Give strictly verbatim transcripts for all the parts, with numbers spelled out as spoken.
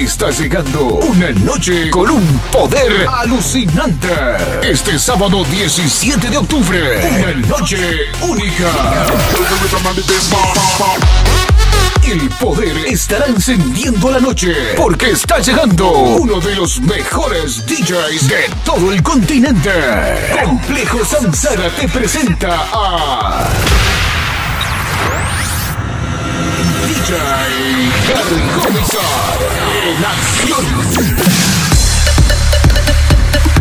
Está llegando una noche con un poder alucinante. Este sábado diecisiete de octubre, una noche única. El poder estará encendiendo la noche, porque está llegando uno de los mejores D Js de todo el continente. Complejo Samzara te presenta a D J Derkommissar en acción.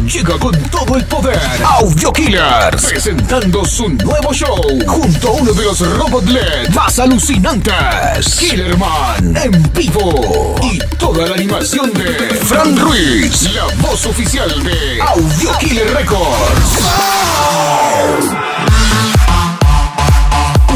Llega con todo el poder Audio Killers, presentando su nuevo show junto a uno de los Robotlet más alucinantes, Killer Man en vivo, y toda la animación de Fran Ruiz, la voz oficial de Audio Killers Records.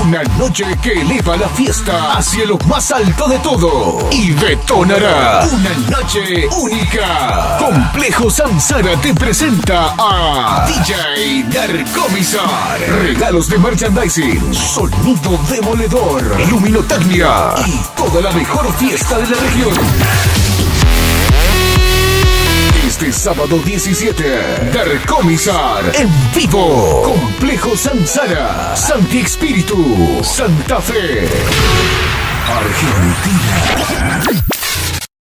Una noche que eleva la fiesta hacia lo más alto de todo y detonará. Una noche única. Complejo Samzara te presenta a D J Derkommissar. Regalos de merchandising, sonido demoledor, luminotecnia y toda la mejor fiesta de la región. Este sábado diecisiete, Derkommissar en vivo, Complejo Samzara, Santi Espíritu, Santa Fe, Argentina.